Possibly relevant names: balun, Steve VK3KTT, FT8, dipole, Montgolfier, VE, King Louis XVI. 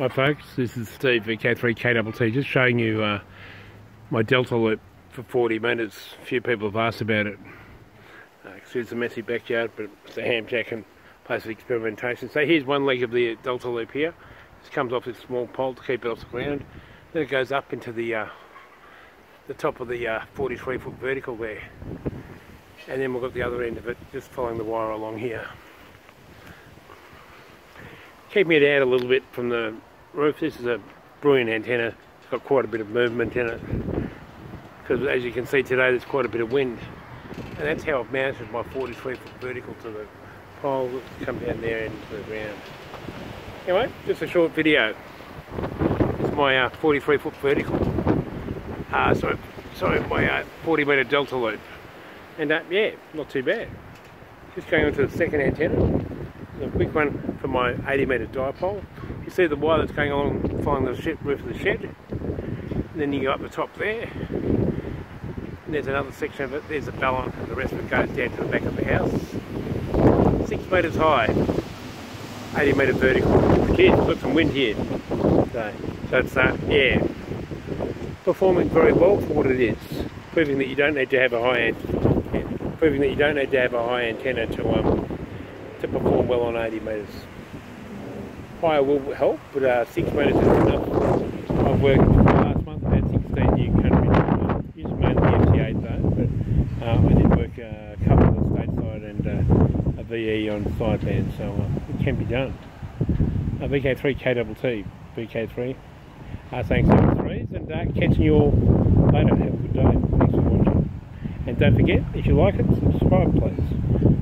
Hi folks, this is Steve VK3KTT, just showing you my delta loop for 40 metres. A few people have asked about it. It's a messy backyard, but it's a ham jack and place of experimentation. So here's one leg of the delta loop here. This comes off this small pole to keep it off the ground. Then it goes up into the top of the 43-foot vertical there. And then we've got the other end of it, just following the wire along here. Keeping it out a little bit from the roof. This is a brilliant antenna. It's got quite a bit of movement in it, because as you can see today there's quite a bit of wind, and that's how I've mounted my 43-foot vertical to the pole that's come down there into the ground. Anyway, just a short video. It's my 43-foot vertical. My 40-metre delta loop, and yeah, not too bad. Just going on to the second antenna. A quick one for my 80-metre dipole. You see the wire that's going along following the roof of the shed. And then you go up the top there. And there's another section of it. There's a balun, and the rest of it goes down to the back of the house. 6 metres high, 80-metre vertical. Geez, got some wind here. So it's yeah, performing very well for what it is. Proving that you don't need to have a high antenna. To perform well on 80 metres. Higher will help, but 6 metres is enough. I've worked last month, I had 16 new countries. Used mainly FT8 though, but I did work a couple of stateside and a VE on sideband, so it can be done. VK3KTT, VK3, thanks for the threes, and catching you all later. Have a good day. Thanks for watching. And don't forget, if you like it, subscribe please.